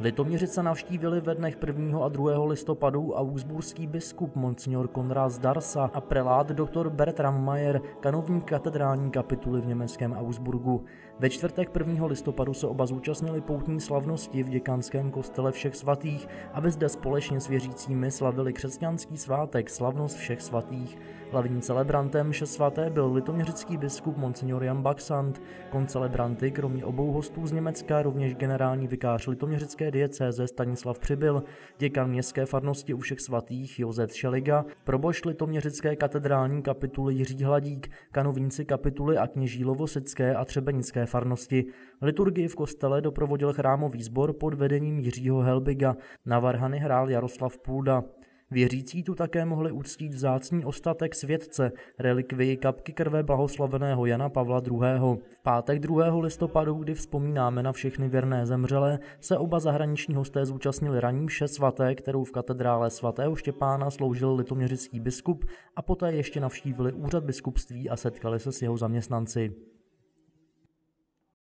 Litoměřice navštívili ve dnech 1. a 2. listopadu augsburský biskup Monsignor Konrad Zdarsa a prelát dr. Bertram Meier, kanovník katedrální kapituly v německém Augsburgu. Ve čtvrtek 1. listopadu se oba zúčastnili poutní slavnosti v děkanském kostele Všech svatých, aby zde společně s věřícími slavili křesťanský svátek Slavnost všech svatých. Hlavním celebrantem mše svaté byl litoměřický biskup Monsignor Jan Baxant. Koncelebranty kromě obou hostů z Německa rovněž generální vikář litoměřické diecéze Stanislav přibyl, děkan městské farnosti u Všech svatých Josef Šeliga, probošt litoměřické katedrální kapituly Jiří Hladík, kanovníci kapituly a kněží lovosické a třebenické farnosti. Liturgii v kostele doprovodil chrámový sbor pod vedením Jiřího Helbiga, na varhany hrál Jaroslav Půda. Věřící tu také mohli uctít vzácný ostatek světce, relikvii kapky krve blahoslaveného Jana Pavla II. V pátek 2. listopadu, kdy vzpomínáme na všechny věrné zemřelé, se oba zahraniční hosté zúčastnili ranní mše svaté, kterou v katedrále svatého Štěpána sloužil litoměřický biskup, a poté ještě navštívili úřad biskupství a setkali se s jeho zaměstnanci.